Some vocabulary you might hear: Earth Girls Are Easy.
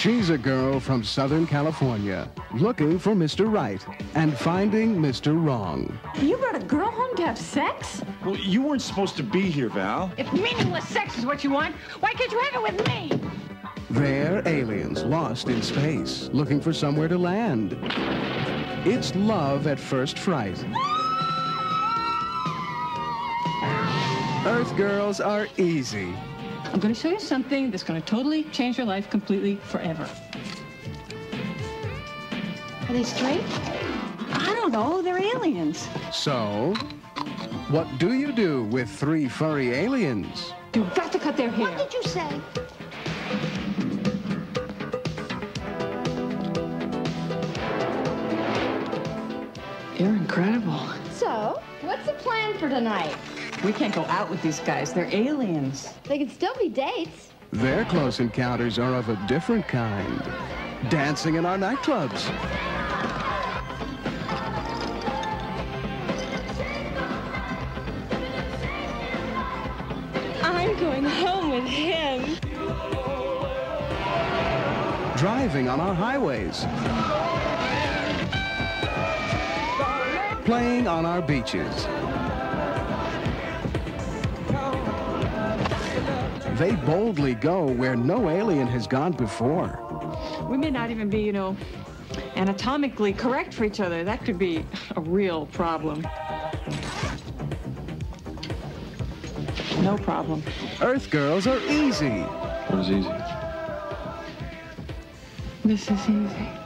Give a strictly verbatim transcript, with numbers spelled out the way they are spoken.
She's a girl from Southern California, looking for Mister Right and finding Mister Wrong. You brought a girl home to have sex? Well, you weren't supposed to be here, Val. If meaningless sex is what you want, why can't you have it with me? They're aliens lost in space, looking for somewhere to land. It's love at first fright. Earth Girls Are Easy. I'm going to show you something that's going to totally change your life completely forever. Are they straight? I don't know. They're aliens. So, what do you do with three furry aliens? You've got to cut their hair. What did you say? You're incredible. So, what's the plan for tonight? We can't go out with these guys. They're aliens. They can still be dates. Their close encounters are of a different kind. Dancing in our nightclubs. I'm going home with him. Driving on our highways. Playing on our beaches. They boldly go where no alien has gone before. We may not even be, you know, anatomically correct for each other. That could be a real problem. No problem. Earth Girls Are Easy. What is easy? This is easy.